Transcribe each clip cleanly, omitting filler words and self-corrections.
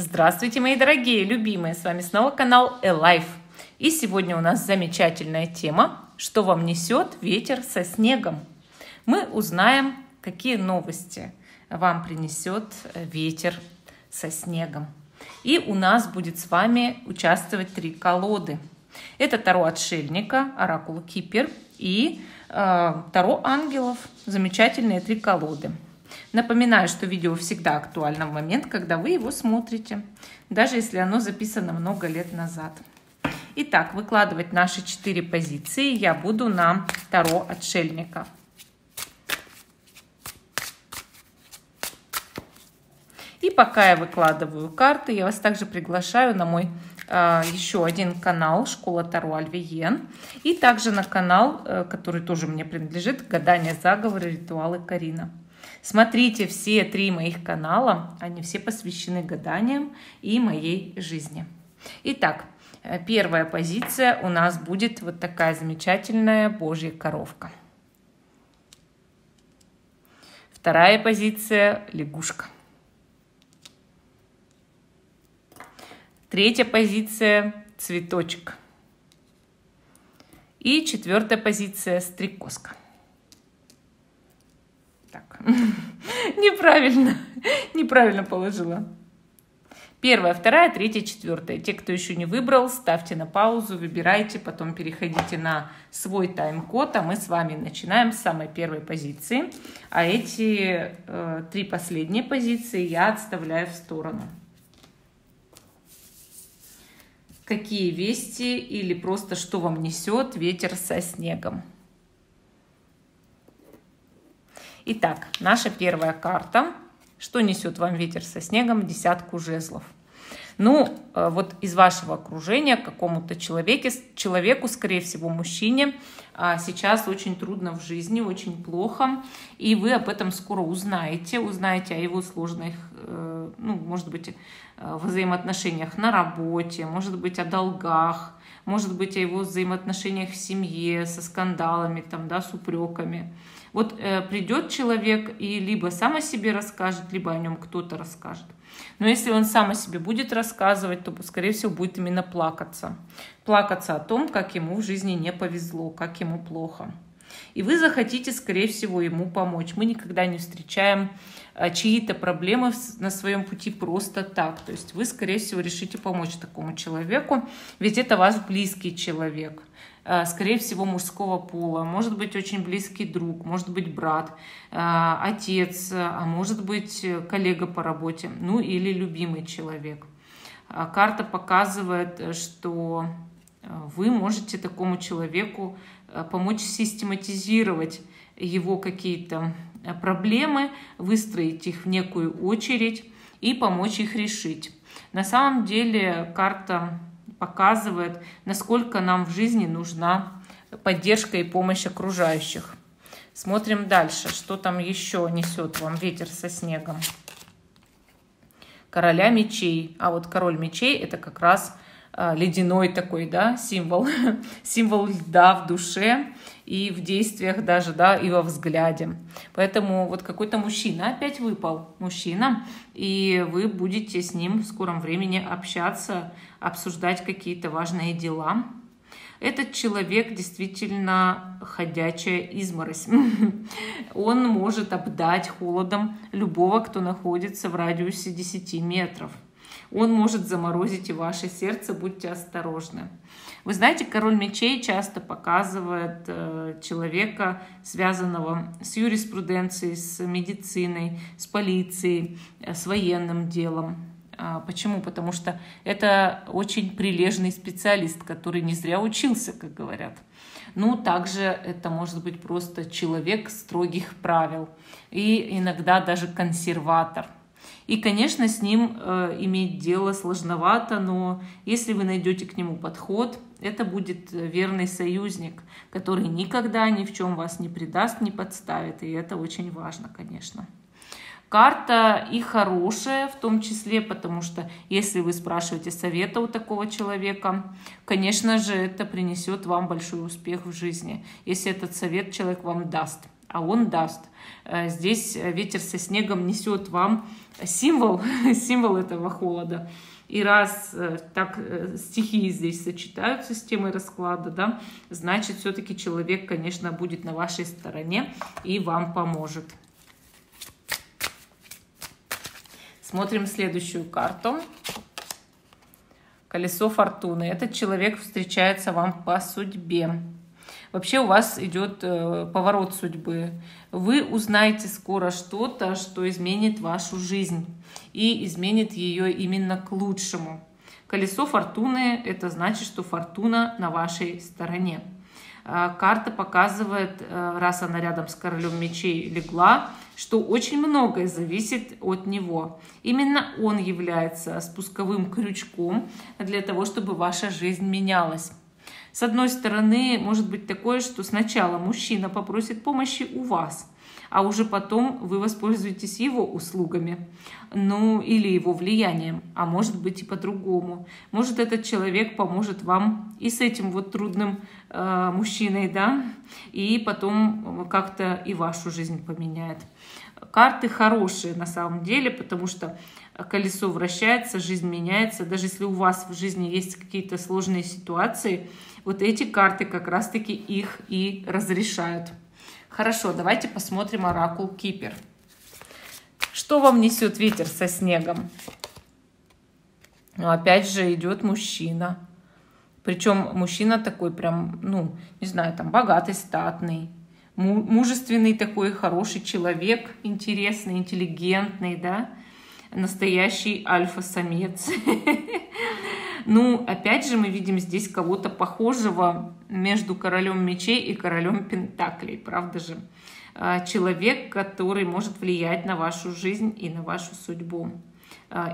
Здравствуйте, мои дорогие, любимые! С вами снова канал ALife. И сегодня у нас замечательная тема «Что вам несет ветер со снегом?». Мы узнаем, какие новости вам принесет ветер со снегом. И у нас будет с вами участвовать три колоды. Это Таро Отшельника, Оракул Кипер и Таро Ангелов. Замечательные три колоды. Напоминаю, что видео всегда актуально в момент, когда вы его смотрите, даже если оно записано много лет назад. Итак, выкладывать наши 4 позиции я буду на Таро Отшельника. И пока я выкладываю карты, я вас также приглашаю на мой еще один канал «Школа Таро Альвиен» и также на канал, который тоже мне принадлежит, «Гадание, заговоры, ритуалы Карина». Смотрите все три моих канала, они все посвящены гаданиям и моей жизни. Итак, первая позиция у нас будет вот такая замечательная Божья коровка. Вторая позиция – лягушка. Третья позиция – цветочек. И четвертая позиция – стрекозка. Так, неправильно положила. Первая, вторая, третья, четвертая. Те, кто еще не выбрал, ставьте на паузу, выбирайте, потом переходите на свой тайм-код, а мы с вами начинаем с самой первой позиции. А эти три последние позиции я отставляю в сторону. Какие вести или просто что вам несет ветер со снегом? Итак, наша первая карта. Что несет вам ветер со снегом? Десятку жезлов. Ну, вот из вашего окружения какому-то человеку, скорее всего, мужчине, сейчас очень трудно в жизни, очень плохо. И вы об этом скоро узнаете о его сложных, ну, может быть, взаимоотношениях на работе, может быть, о долгах, может быть, о его взаимоотношениях в семье, со скандалами, там, да, с упреками. Вот придет человек и либо сам о себе расскажет, либо о нем кто-то расскажет. Но если он сам о себе будет рассказывать, то, скорее всего, будет именно плакаться. Плакаться о том, как ему в жизни не повезло, как ему плохо. И вы захотите, скорее всего, ему помочь. Мы никогда не встречаем чьи-то проблемы на своем пути просто так. То есть вы, скорее всего, решите помочь такому человеку, ведь это ваш близкий человек. Скорее всего, мужского пола, может быть, очень близкий друг, может быть, брат, отец, а может быть, коллега по работе, ну или любимый человек. Карта показывает, что вы можете такому человеку помочь систематизировать его какие-то проблемы, выстроить их в некую очередь и помочь их решить. На самом деле, карта показывает, насколько нам в жизни нужна поддержка и помощь окружающих. Смотрим дальше, что там еще несет вам ветер со снегом. Короля мечей. А вот король мечей — это как раз ледяной такой, да, символ. Символ льда в душе и в действиях даже, да, и во взгляде. Поэтому вот какой-то мужчина опять выпал. Мужчина. И вы будете с ним в скором времени общаться, обсуждать какие-то важные дела. Этот человек действительно ходячая изморозь. Он может обдать холодом любого, кто находится в радиусе 10 метров. Он может заморозить и ваше сердце, будьте осторожны. Вы знаете, король мечей часто показывает человека, связанного с юриспруденцией, с медициной, с полицией, с военным делом. Почему? Потому что это очень прилежный специалист, который не зря учился, как говорят. Ну, также это может быть просто человек строгих правил и иногда даже консерватор. И, конечно, с ним иметь дело сложновато, но если вы найдете к нему подход, это будет верный союзник, который никогда ни в чем вас не предаст, не подставит. И это очень важно, конечно. Карта и хорошая в том числе, потому что если вы спрашиваете совета у такого человека, конечно же, это принесет вам большой успех в жизни, если этот совет человек вам даст. а он даст. Здесь ветер со снегом несет вам символ, символ этого холода. И раз так стихии здесь сочетаются с темой расклада, да, значит, все-таки человек, конечно, будет на вашей стороне и вам поможет. Смотрим следующую карту. Колесо фортуны. Этот человек встречается вам по судьбе. Вообще у вас идет поворот судьбы. Вы узнаете скоро что-то, что изменит вашу жизнь. И изменит ее именно к лучшему. Колесо фортуны – это значит, что фортуна на вашей стороне. Карта показывает, раз она рядом с королем мечей легла, что очень многое зависит от него. Именно он является спусковым крючком для того, чтобы ваша жизнь менялась. С одной стороны, может быть такое, что сначала мужчина попросит помощи у вас, а уже потом вы воспользуетесь его услугами, ну или его влиянием, а может быть и по-другому. Может, этот человек поможет вам и с этим вот трудным мужчиной, да, и потом как-то и вашу жизнь поменяет. Карты хорошие на самом деле, потому что колесо вращается, жизнь меняется. Даже если у вас в жизни есть какие-то сложные ситуации, вот эти карты как раз-таки их и разрешают. Хорошо, давайте посмотрим оракул Кипер. Что вам несет ветер со снегом? Ну, опять же идет мужчина. Причем мужчина такой прям, ну, не знаю, там богатый, статный. Мужественный такой, хороший человек, интересный, интеллигентный, да, настоящий альфа-самец. Ну, опять же, мы видим здесь кого-то похожего между королем мечей и королем пентаклей, правда же? Человек, который может влиять на вашу жизнь и на вашу судьбу.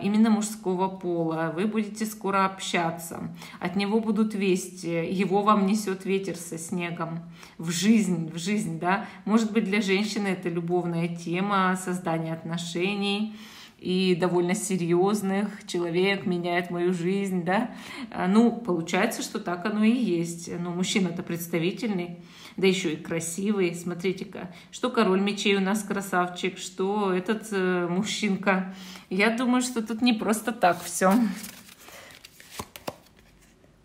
Именно мужского пола. Вы будете скоро общаться. От него будут вести. Его вам несет ветер со снегом. В жизнь, да. Может быть, для женщины это любовная тема, создание отношений. И довольно серьезных. Человек меняет мою жизнь, да. Ну, получается, что так оно и есть. Но мужчина-то представительный, да еще и красивый. Смотрите-ка, что король мечей у нас красавчик, что этот мужчинка. Я думаю, что тут не просто так все.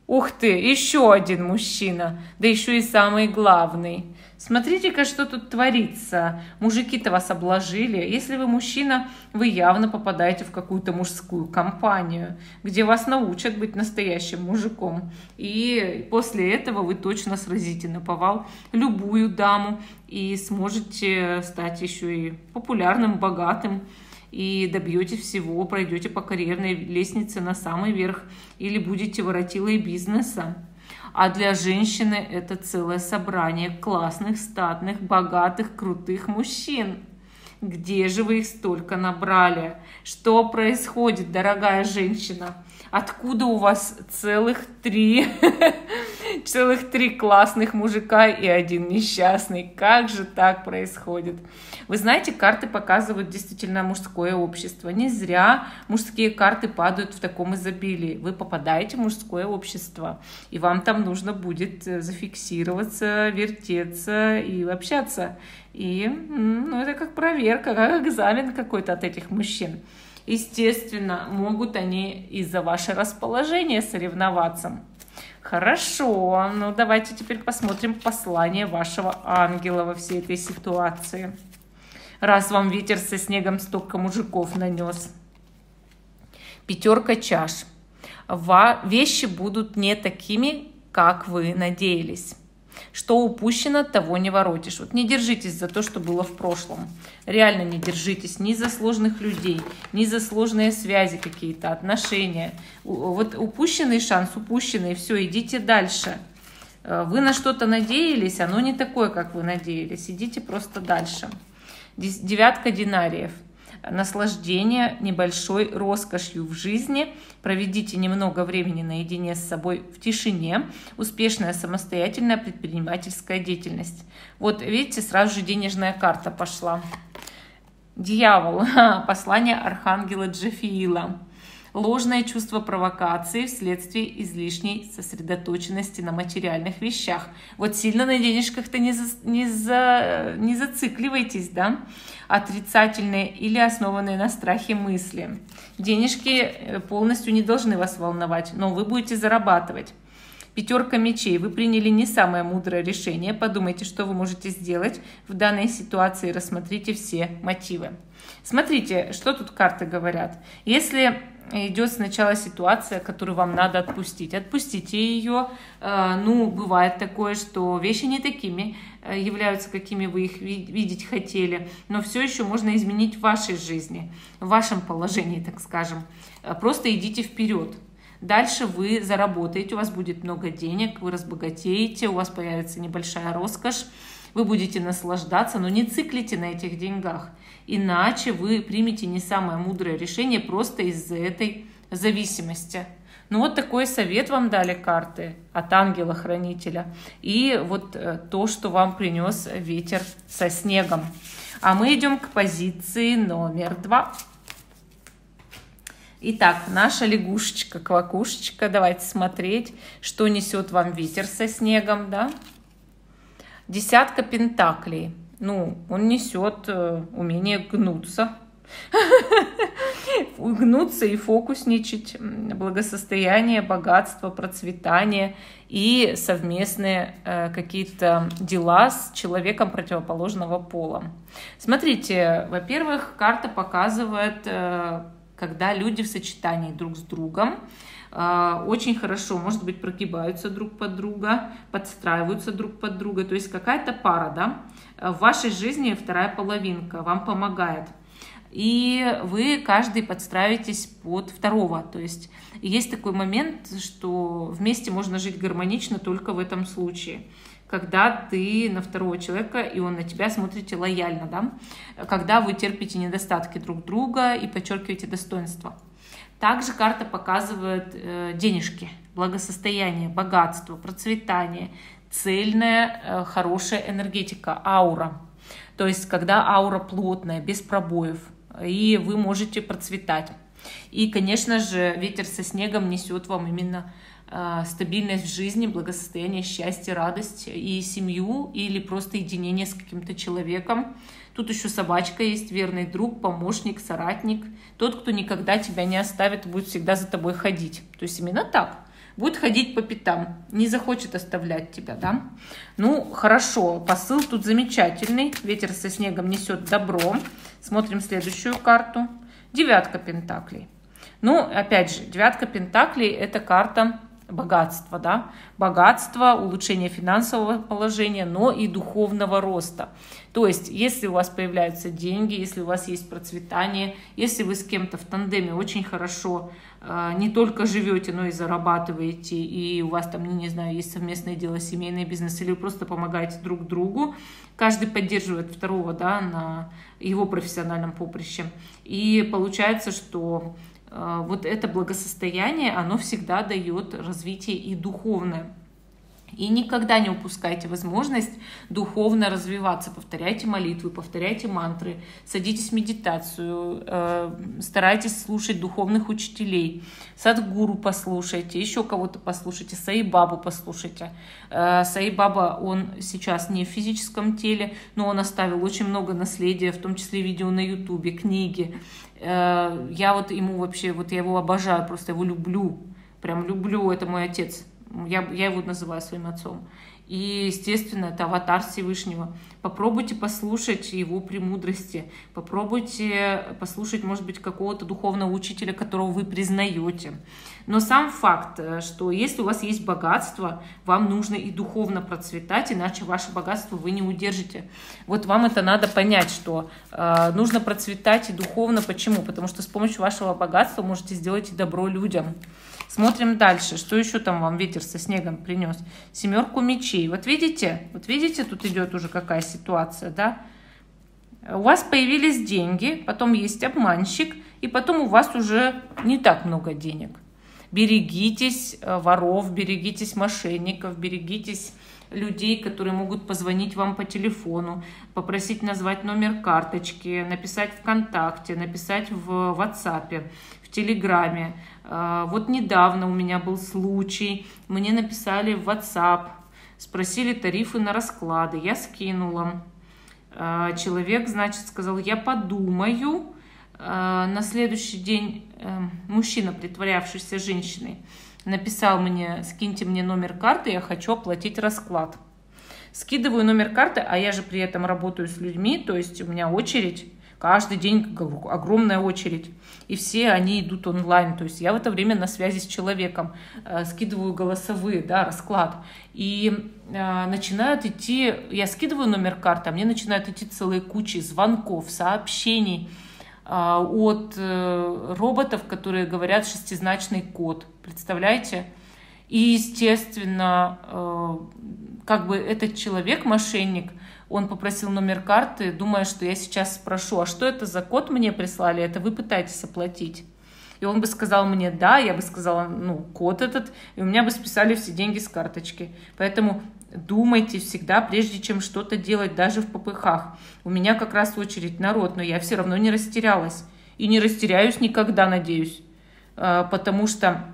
Ух ты, еще один мужчина, да еще и самый главный. Смотрите-ка, что тут творится. Мужики-то вас обложили. Если вы мужчина, вы явно попадаете в какую-то мужскую компанию, где вас научат быть настоящим мужиком. И после этого вы точно сразите наповал любую даму и сможете стать еще и популярным, богатым. И добьетесь всего, пройдете по карьерной лестнице на самый верх или будете воротилой бизнеса. А для женщины это целое собрание классных, статных, богатых, крутых мужчин. Где же вы их столько набрали? Что происходит, дорогая женщина? Откуда у вас целых три классных мужика и один несчастный? Как же так происходит? Вы знаете, карты показывают действительно мужское общество. Не зря мужские карты падают в таком изобилии. Вы попадаете в мужское общество, и вам там нужно будет зафиксироваться, вертеться и общаться. И ну, это как проверка, как экзамен какой-то от этих мужчин. Естественно, могут они из-за ваше расположение соревноваться. Хорошо, ну давайте теперь посмотрим послание вашего ангела во всей этой ситуации. Раз вам ветер со снегом столько мужиков нанес. Пятерка чаш. Вещи будут не такими, как вы надеялись. Что упущено, того не воротишь. Вот не держитесь за то, что было в прошлом. Реально не держитесь ни за сложных людей, ни за сложные связи какие-то, отношения. Вот упущенный шанс, упущенный, все, идите дальше. Вы на что-то надеялись, оно не такое, как вы надеялись. Идите просто дальше. Девятка динариев. Наслаждение небольшой роскошью в жизни. Проведите немного времени наедине с собой в тишине. Успешная самостоятельная предпринимательская деятельность. Вот видите, сразу же денежная карта пошла. Дьявол. Послание архангела Джефиила. ложное чувство провокации вследствие излишней сосредоточенности на материальных вещах. Вот сильно на денежках-то не зацикливайтесь, да? Отрицательные или основанные на страхе мысли. Денежки полностью не должны вас волновать, но вы будете зарабатывать. Пятерка мечей. Вы приняли не самое мудрое решение. Подумайте, что вы можете сделать в данной ситуации. Рассмотрите все мотивы. Смотрите, что тут карты говорят. Если идет сначала ситуация, которую вам надо отпустить, отпустите ее. Ну, бывает такое, что вещи не такими являются, какими вы их видеть хотели, но все еще можно изменить в вашей жизни, в вашем положении, так скажем. Просто идите вперед. Дальше вы заработаете, у вас будет много денег, вы разбогатеете, у вас появится небольшая роскошь, вы будете наслаждаться, но не циклите на этих деньгах, иначе вы примете не самое мудрое решение просто из-за этой зависимости. Ну вот такой совет вам дали карты от ангела-хранителя и вот то, что вам принес ветер со снегом. А мы идем к позиции номер 2. Итак, наша лягушечка-квакушечка, давайте смотреть, что несет вам ветер со снегом, да? Десятка пентаклей, ну, он несет умение гнуться, гнуться и фокусничать, благосостояние, богатство, процветание и совместные какие-то дела с человеком противоположного пола. Смотрите, во-первых, карта показывает... когда люди в сочетании друг с другом очень хорошо, может быть, прогибаются друг под друга, подстраиваются друг под друга. То есть какая-то пара, да, в вашей жизни вторая половинка вам помогает. И вы каждый подстраиваетесь под второго. То есть есть такой момент, что вместе можно жить гармонично только в этом случае. Когда ты на второго человека, и он на тебя смотрите лояльно, да? Когда вы терпите недостатки друг друга и подчеркиваете достоинства. Также карта показывает денежки, благосостояние, богатство, процветание, цельная, хорошая энергетика, аура. То есть, когда аура плотная, без пробоев, и вы можете процветать. И, конечно же, ветер со снегом несет вам именно стабильность в жизни, благосостояние, счастье, радость и семью, или просто единение с каким-то человеком. Тут еще собачка есть, верный друг, помощник, соратник. Тот, кто никогда тебя не оставит, будет всегда за тобой ходить. То есть именно так. Будет ходить по пятам, не захочет оставлять тебя, да? Ну, хорошо, посыл тут замечательный. Ветер со снегом несет добро. Смотрим следующую карту. Девятка пентаклей. Ну, опять же, девятка пентаклей – это карта... богатство, да, богатство, улучшение финансового положения, но и духовного роста. То есть, если у вас появляются деньги, если у вас есть процветание, если вы с кем-то в тандеме очень хорошо не только живете, но и зарабатываете, и у вас там, не знаю, есть совместное дело, семейный бизнес, или вы просто помогаете друг другу, каждый поддерживает второго, да, на его профессиональном поприще. И получается, что... вот это благосостояние, оно всегда дает развитие и духовное. И никогда не упускайте возможность духовно развиваться. Повторяйте молитвы, повторяйте мантры, садитесь в медитацию, старайтесь слушать духовных учителей. Садхгуру послушайте, еще кого-то послушайте, Саи Бабу послушайте. Саи Баба, он сейчас не в физическом теле, но он оставил очень много наследия, в том числе видео на YouTube, книги. Я вот ему вообще, вот я его обожаю, просто его люблю, прям люблю, это мой отец, я его называю своим отцом. И, естественно, это аватар Всевышнего. Попробуйте послушать его премудрости, попробуйте послушать, может быть, какого-то духовного учителя, которого вы признаете. Но сам факт, что если у вас есть богатство, вам нужно и духовно процветать, иначе ваше богатство вы не удержите. Вот вам это надо понять, что нужно процветать и духовно. Почему? Потому что с помощью вашего богатства можете сделать и добро людям. Смотрим дальше, что еще там вам ветер со снегом принес. Семерку мечей. Вот видите, тут идет уже какая ситуация, да? У вас появились деньги, потом есть обманщик, и потом у вас уже не так много денег. Берегитесь воров, берегитесь мошенников, берегитесь людей, которые могут позвонить вам по телефону, попросить назвать номер карточки, написать ВКонтакте, написать в WhatsApp. в Телеграме. Вот недавно у меня был случай, мне написали в WhatsApp, спросили тарифы на расклады, я скинула. Человек, значит, сказал, я подумаю. На следующий день мужчина, притворявшийся женщиной, написал мне, скиньте мне номер карты, я хочу оплатить расклад. Скидываю номер карты, а я же при этом работаю с людьми, то есть у меня очередь. Каждый день огромная очередь. И все они идут онлайн. То есть я в это время на связи с человеком. Скидываю голосовые, да, расклад. И начинают идти... Я скидываю номер карты, а мне начинают идти целые кучи звонков, сообщений от роботов, которые говорят шестизначный код. Представляете? И, естественно, как бы этот человек, мошенник, он попросил номер карты, думая, что я сейчас спрошу, а что это за код мне прислали, это вы пытаетесь оплатить. И он бы сказал мне да, я бы сказала, ну, код этот, и у меня бы списали все деньги с карточки. Поэтому думайте всегда, прежде чем что-то делать, даже в попыхах. У меня как раз очередь народ, но я все равно не растерялась. И не растеряюсь никогда, надеюсь. Потому что,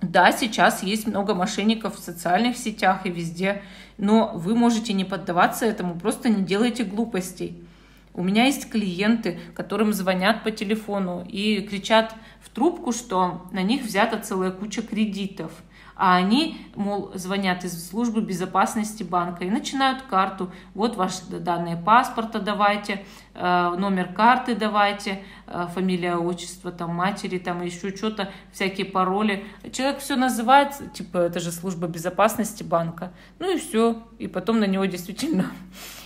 да, сейчас есть много мошенников в социальных сетях и везде, но вы можете не поддаваться этому, просто не делайте глупостей. У меня есть клиенты, которым звонят по телефону и кричат в трубку, что на них взята целая куча кредитов. А они, мол, звонят из службы безопасности банка и начинают карту. Вот ваши данные паспорта давайте, номер карты давайте, фамилия, отчество, там, матери, там, еще что-то, всякие пароли. Человек все называет, типа, это же служба безопасности банка. Ну и все. И потом на него действительно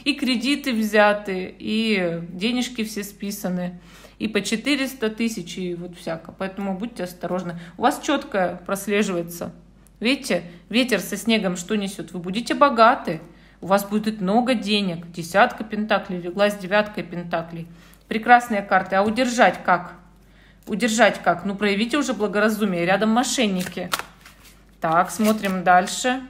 и кредиты взяты, и денежки все списаны. И по 400 тысяч, и вот всяко. Поэтому будьте осторожны. У вас четко прослеживается. Видите, ветер со снегом что несет? Вы будете богаты, у вас будет много денег. Десятка пентаклей легла с девяткой пентаклей. Прекрасные карты. А удержать как? Удержать как? Ну, проявите уже благоразумие. Рядом мошенники. Так, смотрим дальше.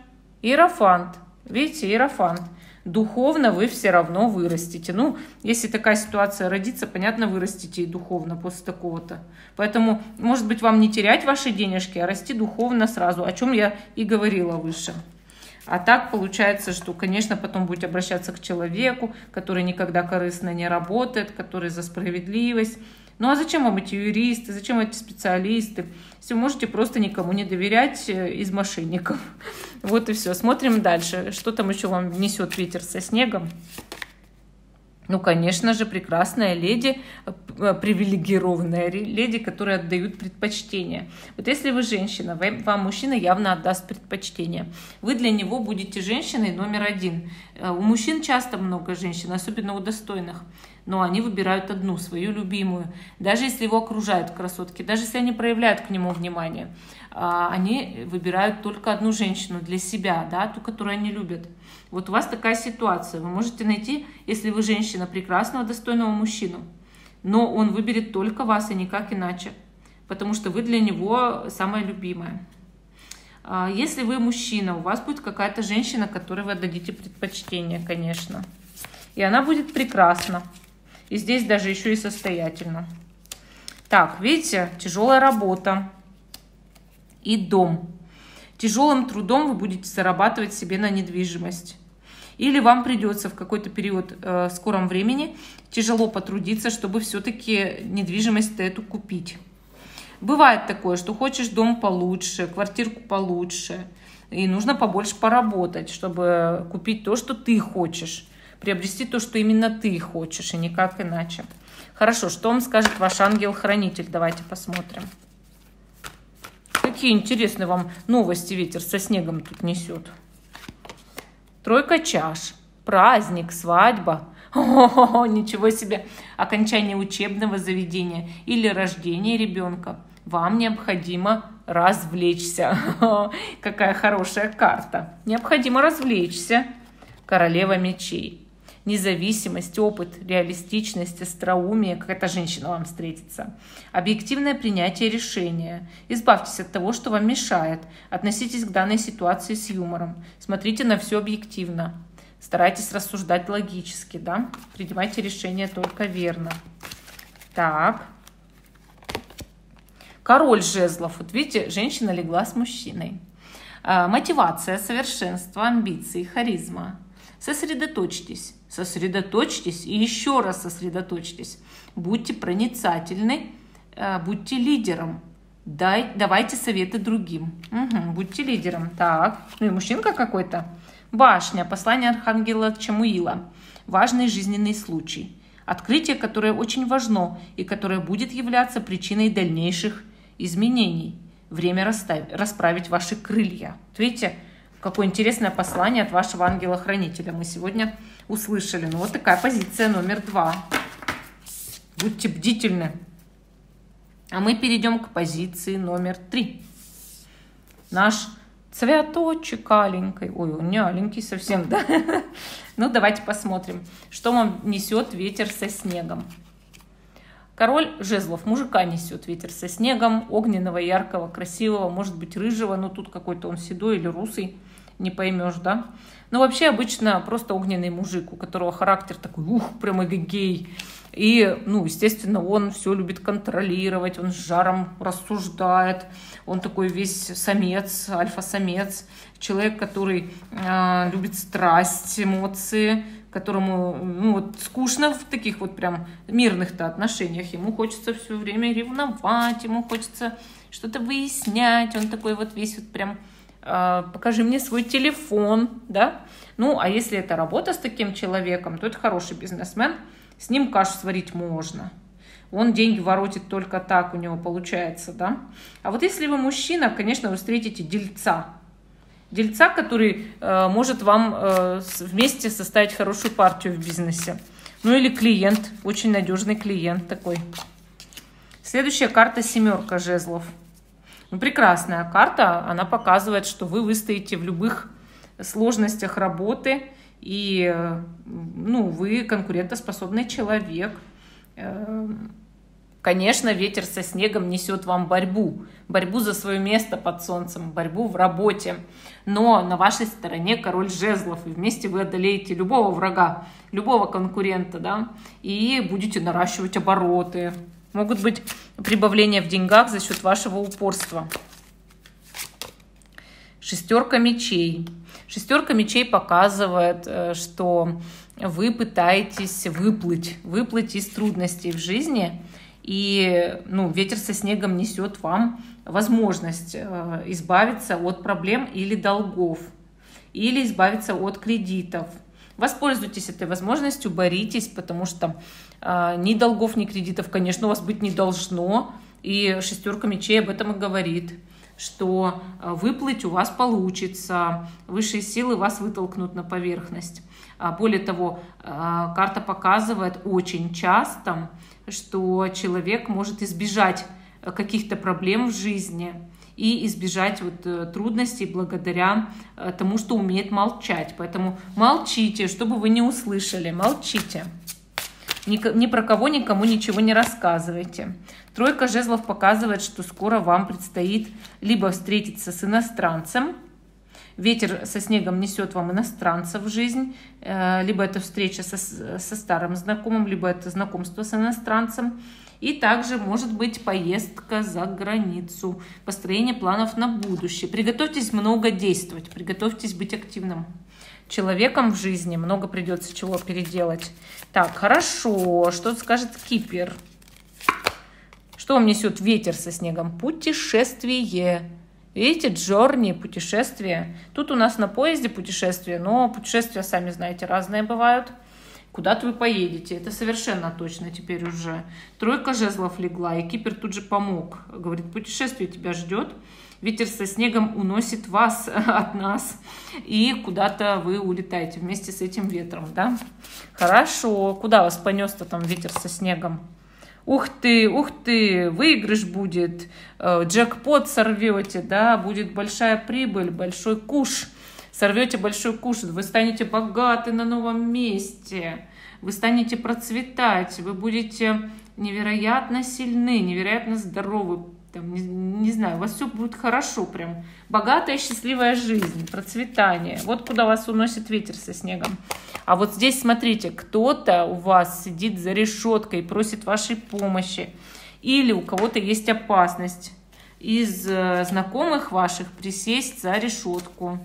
Иерофант. Видите, иерофант. Духовно вы все равно вырастете. Ну, если такая ситуация родится, понятно, вырастете и духовно после такого-то. Поэтому, может быть, вам не терять ваши денежки, а расти духовно сразу, о чем я и говорила выше. А так получается, что, конечно, потом будете обращаться к человеку, который никогда корыстно не работает, который за справедливость. Ну, а зачем вам эти юристы, зачем эти специалисты? Если вы можете просто никому не доверять из мошенников. Вот и все. Смотрим дальше. Что там еще вам несет ветер со снегом? Ну, конечно же, прекрасная леди, привилегированная леди, которые отдают предпочтение. Вот если вы женщина, вам мужчина явно отдаст предпочтение. Вы для него будете женщиной номер один. У мужчин часто много женщин, особенно у достойных. Но они выбирают одну, свою любимую. Даже если его окружают красотки, даже если они проявляют к нему внимание, они выбирают только одну женщину для себя, да, ту, которую они любят. Вот у вас такая ситуация. Вы можете найти, если вы женщина, прекрасного, достойного мужчину. Но он выберет только вас и никак иначе. Потому что вы для него самая любимая. Если вы мужчина, у вас будет какая-то женщина, которой вы отдадите предпочтение, конечно. И она будет прекрасна. И здесь даже еще и состоятельно. Так, видите, тяжелая работа и дом. Тяжелым трудом вы будете зарабатывать себе на недвижимость. Или вам придется в какой-то период, в скором времени, тяжело потрудиться, чтобы все-таки недвижимость-то эту купить. Бывает такое, что хочешь дом получше, квартирку получше. И нужно побольше поработать, чтобы купить то, что ты хочешь. Приобрести то, что именно ты хочешь, и никак иначе. Хорошо, что вам скажет ваш ангел-хранитель? Давайте посмотрим. Какие интересные вам новости ветер со снегом тут несет. Тройка чаш, праздник, свадьба. О-о-о, ничего себе! Окончание учебного заведения или рождение ребенка. Вам необходимо развлечься. Какая хорошая карта. Необходимо развлечься. Королева мечей. Независимость, опыт, реалистичность, остроумие, какая-то женщина вам встретится. Объективное принятие решения. Избавьтесь от того, что вам мешает. Относитесь к данной ситуации с юмором. Смотрите на все объективно. Старайтесь рассуждать логически, да? Принимайте решения только верно. Так. Король жезлов. Вот видите, женщина легла с мужчиной. Мотивация, совершенство, амбиции, харизма. Сосредоточьтесь. Сосредоточьтесь и еще раз сосредоточьтесь. Будьте проницательны, будьте лидером. Давайте советы другим. Угу, будьте лидером. Так, ну и мужчинка какой-то. Башня, послание Архангела Чамуила. Важный жизненный случай. Открытие, которое очень важно и которое будет являться причиной дальнейших изменений. Время расправить ваши крылья. Видите, какое интересное послание от вашего ангела-хранителя мы сегодня услышали. Ну вот такая позиция номер 2. Будьте бдительны. А мы перейдем к позиции номер 3. Наш цветочек аленький. Ой, он не аленький совсем, да? Ну, давайте посмотрим, что вам несет ветер со снегом. Король жезлов. Мужика несет ветер со снегом. Огненного, яркого, красивого, может быть, рыжего. Но тут какой-то он седой или русый. Не поймешь, да? Ну, вообще, обычно просто огненный мужик, у которого характер такой, ух, прям эгегей. И, ну, естественно, он все любит контролировать, он с жаром рассуждает, он такой весь самец, альфа-самец, человек, который любит страсть, эмоции, которому, ну, вот, скучно в таких вот прям мирных-то отношениях, ему хочется все время ревновать, ему хочется что-то выяснять, он такой вот весь вот прям... покажи мне свой телефон, да? Ну, а если это работа с таким человеком, то это хороший бизнесмен, с ним кашу сварить можно. Он деньги воротит только так, у него получается, да? А вот если вы мужчина, конечно, вы встретите дельца. Дельца, который может вам вместе составить хорошую партию в бизнесе. Ну, или клиент, очень надежный клиент такой. Следующая карта «Семерка жезлов». Ну, прекрасная карта, она показывает, что вы выстоите в любых сложностях работы, и, ну, вы конкурентоспособный человек. Конечно, ветер со снегом несет вам борьбу, борьбу за свое место под солнцем, борьбу в работе, но на вашей стороне король жезлов, и вместе вы одолеете любого врага, любого конкурента, да, и будете наращивать обороты. Могут быть прибавления в деньгах за счет вашего упорства. Шестерка мечей. Шестерка мечей показывает, что вы пытаетесь выплыть из трудностей в жизни. И, ну, ветер со снегом несет вам возможность избавиться от проблем или долгов, или избавиться от кредитов. Воспользуйтесь этой возможностью, боритесь, потому что ни долгов, ни кредитов, конечно, у вас быть не должно. И шестерка мечей об этом и говорит, что выплыть у вас получится, высшие силы вас вытолкнут на поверхность. Более того, карта показывает очень часто, что человек может избежать каких-то проблем в жизни и избежать вот трудностей благодаря тому, что умеет молчать. Поэтому молчите, чтобы вы не услышали, молчите. Ни про кого, никому ничего не рассказывайте. Тройка жезлов показывает, что скоро вам предстоит либо встретиться с иностранцем, ветер со снегом несет вам иностранца в жизнь, либо это встреча со старым знакомым, либо это знакомство с иностранцем. И также может быть поездка за границу, построение планов на будущее. Приготовьтесь много действовать, приготовьтесь быть активным человеком в жизни. Много придется чего переделать. Так, хорошо. Что скажет Кипер? Что вам несет ветер со снегом? Путешествие. Видите, джорни, путешествие. Тут у нас на поезде путешествие, но путешествия, сами знаете, разные бывают. Куда-то вы поедете, это совершенно точно теперь уже. Тройка жезлов легла, и Кипер тут же помог. Говорит, путешествие тебя ждет, ветер со снегом уносит вас от нас, и куда-то вы улетаете вместе с этим ветром, да? Хорошо, куда вас понес-то там ветер со снегом? Ух ты, выигрыш будет, джекпот сорвете, да, будет большая прибыль, большой куш. Сорвете большой куш, вы станете богаты на новом месте, вы станете процветать, вы будете невероятно сильны, невероятно здоровы, там, не знаю, у вас все будет хорошо прям. Богатая, счастливая жизнь, процветание. Вот куда вас уносит ветер со снегом. А вот здесь, смотрите, кто-то у вас сидит за решеткой и просит вашей помощи. Или у кого-то есть опасность из знакомых ваших присесть за решетку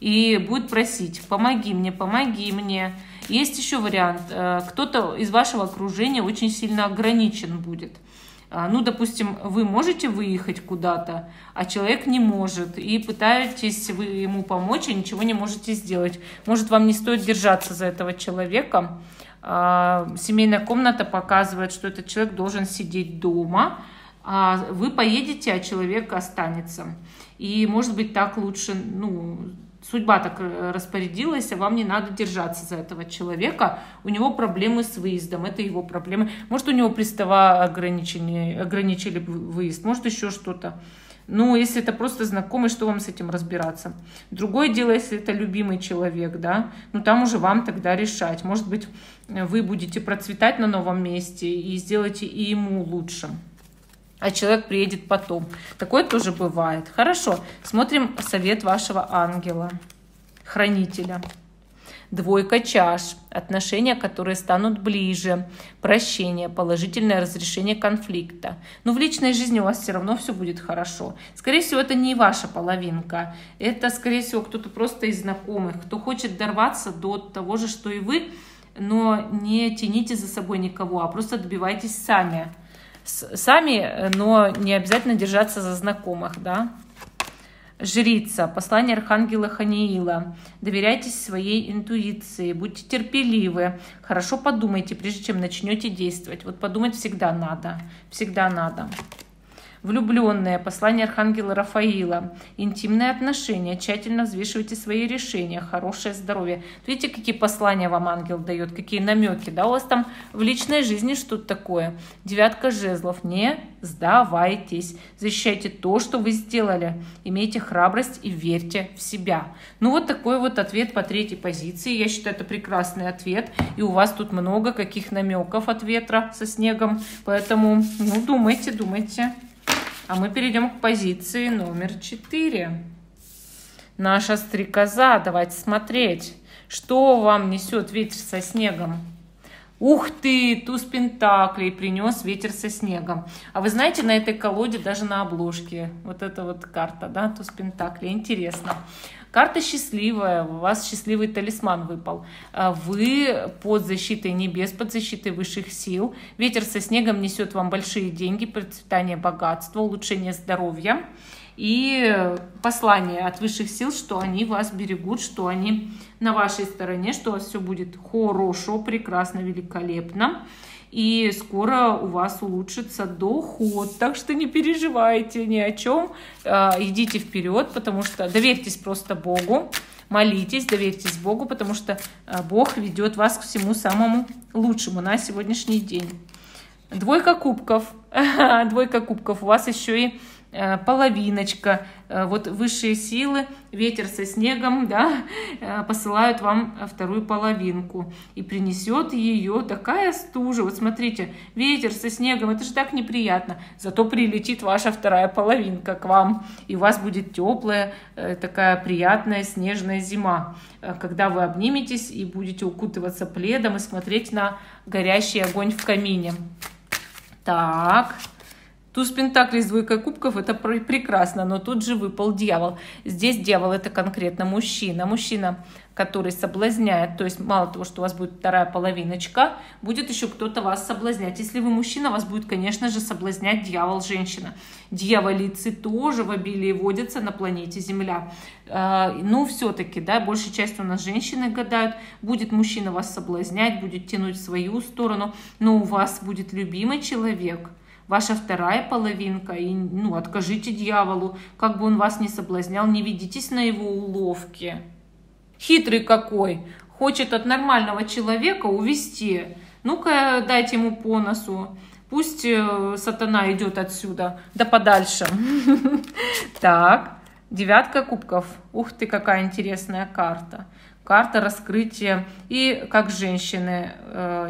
и будет просить: «Помоги мне, помоги мне». Есть еще вариант. Кто-то из вашего окружения очень сильно ограничен будет. Ну, допустим, вы можете выехать куда-то, а человек не может, и пытаетесь вы ему помочь, и ничего не можете сделать. Может, вам не стоит держаться за этого человека. Семейная комната показывает, что этот человек должен сидеть дома. А вы поедете, а человек останется. И, может быть, так лучше, ну, судьба так распорядилась, а вам не надо держаться за этого человека. У него проблемы с выездом, это его проблемы. Может, у него пристава ограничили выезд, может, еще что-то. Ну, если это просто знакомый, что вам с этим разбираться? Другое дело, если это любимый человек, да, ну, там уже вам тогда решать. Может быть, вы будете процветать на новом месте и сделаете и ему лучше, а человек приедет потом. Такое тоже бывает. Хорошо, смотрим совет вашего ангела, хранителя. Двойка чаш. Отношения, которые станут ближе. Прощение, положительное разрешение конфликта. Но в личной жизни у вас все равно все будет хорошо. Скорее всего, это не ваша половинка. Это, скорее всего, кто-то просто из знакомых, кто хочет дорваться до того же, что и вы, но не тяните за собой никого, а просто добивайтесь сами, но не обязательно держаться за знакомых, да. Жрица, послание Архангела Ханиила. Доверяйтесь своей интуиции, будьте терпеливы, хорошо подумайте, прежде чем начнете действовать. Вот подумать всегда надо, всегда надо. Влюбленные, послание Архангела Рафаила. Интимные отношения, тщательно взвешивайте свои решения, хорошее здоровье. Видите, какие послания вам ангел дает, какие намеки, да, у вас там в личной жизни что-то такое. Девятка жезлов, не сдавайтесь, защищайте то, что вы сделали, имейте храбрость и верьте в себя. Ну, вот такой вот ответ по третьей позиции, я считаю, это прекрасный ответ, и у вас тут много каких намеков от ветра со снегом, поэтому, ну, думайте, думайте. А мы перейдем к позиции номер 4. Наша стрекоза. Давайте смотреть, что вам несет ветер со снегом. Ух ты! Туз пентаклей принес ветер со снегом. А вы знаете, на этой колоде даже на обложке вот эта вот карта, да, туз пентаклей. Интересно. Карта счастливая, у вас счастливый талисман выпал. Вы под защитой небес, под защитой высших сил. Ветер со снегом несет вам большие деньги, процветание, богатство, улучшение здоровья. И послание от высших сил, что они вас берегут, что они на вашей стороне, что у вас все будет хорошо, прекрасно, великолепно. И скоро у вас улучшится доход, так что не переживайте ни о чем, идите вперед, потому что доверьтесь просто Богу, молитесь, доверьтесь Богу, потому что Бог ведет вас к всему самому лучшему на сегодняшний день. Двойка кубков, двойка кубков, у вас еще и половиночка, вот высшие силы, ветер со снегом, да, посылают вам вторую половинку и принесет ее такая стужа. Вот смотрите, ветер со снегом, это же так неприятно, зато прилетит ваша вторая половинка к вам, и у вас будет теплая, такая приятная снежная зима, когда вы обниметесь и будете укутываться пледом и смотреть на горящий огонь в камине. Так. Туз пентаклей с двойкой кубков – это прекрасно, но тут же выпал дьявол. Здесь дьявол – это конкретно мужчина. Мужчина, который соблазняет, то есть мало того, что у вас будет вторая половиночка, будет еще кто-то вас соблазнять. Если вы мужчина, вас будет, конечно же, соблазнять дьявол-женщина. Дьяволицы тоже в обилии водятся на планете Земля. Но все-таки, да, большая часть у нас женщины гадают. Будет мужчина вас соблазнять, будет тянуть в свою сторону, но у вас будет любимый человек, ваша вторая половинка, и, ну, откажите дьяволу, как бы он вас не соблазнял, не ведитесь на его уловки. Хитрый какой, хочет от нормального человека увести, ну-ка дайте ему по носу, пусть сатана идет отсюда, да подальше. Так, девятка кубков, ух ты, какая интересная карта. Карта раскрытия и как женщины,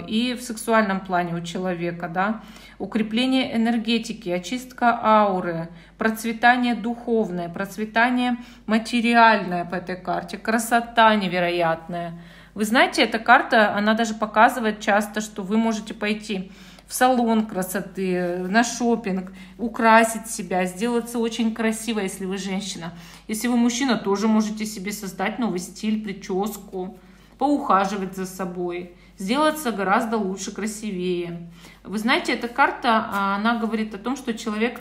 и в сексуальном плане у человека, да. Укрепление энергетики, очистка ауры, процветание духовное, процветание материальное по этой карте, красота невероятная. Вы знаете, эта карта, она даже показывает часто, что вы можете пойти в в салон красоты, на шопинг, украсить себя, сделаться очень красиво, если вы женщина. Если вы мужчина, тоже можете себе создать новый стиль, прическу, поухаживать за собой, сделаться гораздо лучше, красивее. Вы знаете, эта карта, она говорит о том, что человек,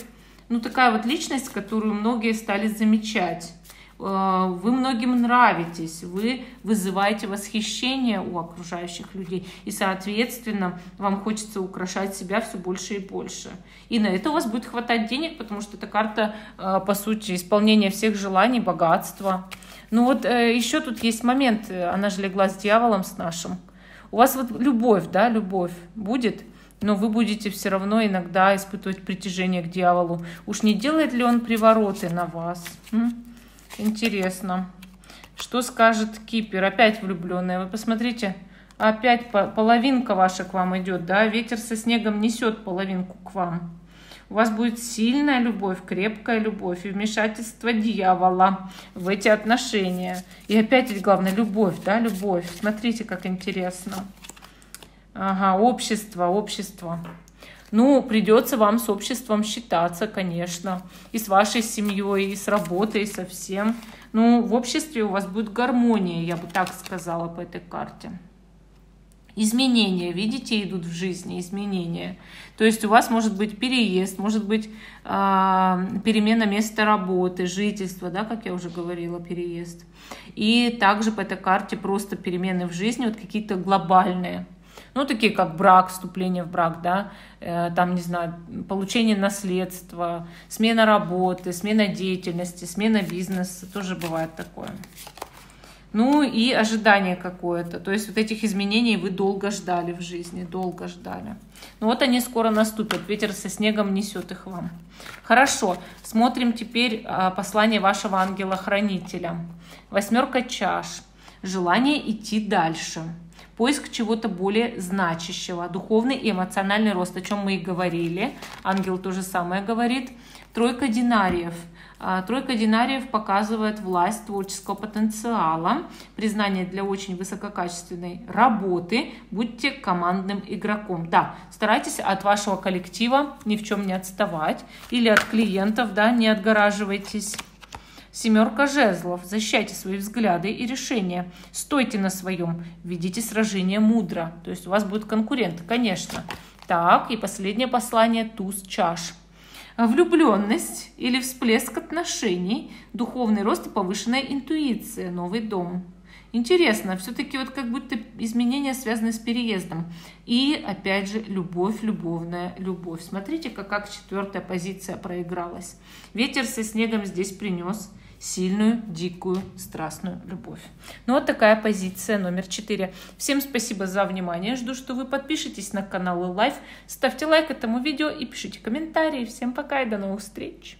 ну такая вот личность, которую многие стали замечать. Вы многим нравитесь, вы вызываете восхищение у окружающих людей. И, соответственно, вам хочется украшать себя все больше и больше. И на это у вас будет хватать денег, потому что эта карта, по сути, исполнение всех желаний, богатства. Ну вот еще тут есть момент, она же легла с дьяволом, с нашим. У вас вот любовь, да, любовь будет, но вы будете все равно иногда испытывать притяжение к дьяволу. Уж не делает ли он привороты на вас? Интересно, что скажет Кипер? Опять влюбленная. Вы посмотрите, опять половинка ваша к вам идет, да? Ветер со снегом несет половинку к вам. У вас будет сильная любовь, крепкая любовь и вмешательство дьявола в эти отношения. И опять ведь главное любовь, да, любовь. Смотрите, как интересно. Ага, общество, общество. Ну, придется вам с обществом считаться, конечно, и с вашей семьей, и с работой, и со всем. Ну, в обществе у вас будет гармония, я бы так сказала по этой карте. Изменения, видите, идут в жизни, изменения. То есть у вас может быть переезд, может быть перемена места работы, жительства, да, как я уже говорила, переезд. И также по этой карте просто перемены в жизни, вот какие-то глобальные. Ну, такие как брак, вступление в брак, да, там, не знаю, получение наследства, смена работы, смена деятельности, смена бизнеса, тоже бывает такое. Ну, и ожидание какое-то, то есть вот этих изменений вы долго ждали в жизни, долго ждали. Ну, вот они скоро наступят, ветер со снегом несет их вам. Хорошо, смотрим теперь послание вашего ангела-хранителя. Восьмерка чаш, желание идти дальше. Поиск чего-то более значащего, духовный и эмоциональный рост, о чем мы и говорили. Ангел то же самое говорит. Тройка динариев. Тройка динариев показывает власть творческого потенциала, признание для очень высококачественной работы. Будьте командным игроком. Да, старайтесь от вашего коллектива ни в чем не отставать. Или от клиентов, да, не отгораживайтесь. Семерка жезлов. Защищайте свои взгляды и решения. Стойте на своем. Ведите сражение мудро. То есть у вас будут конкуренты, конечно. Так, и последнее послание. Туз чаш. Влюбленность или всплеск отношений. Духовный рост и повышенная интуиция. Новый дом. Интересно, все-таки вот как будто изменения связаны с переездом. И опять же любовь, любовная любовь. Смотрите, как четвертая позиция проигралась. Ветер со снегом здесь принес сильную, дикую, страстную любовь. Ну вот такая позиция номер 4. Всем спасибо за внимание. Жду, что вы подпишитесь на канал ALife. Ставьте лайк этому видео и пишите комментарии. Всем пока и до новых встреч.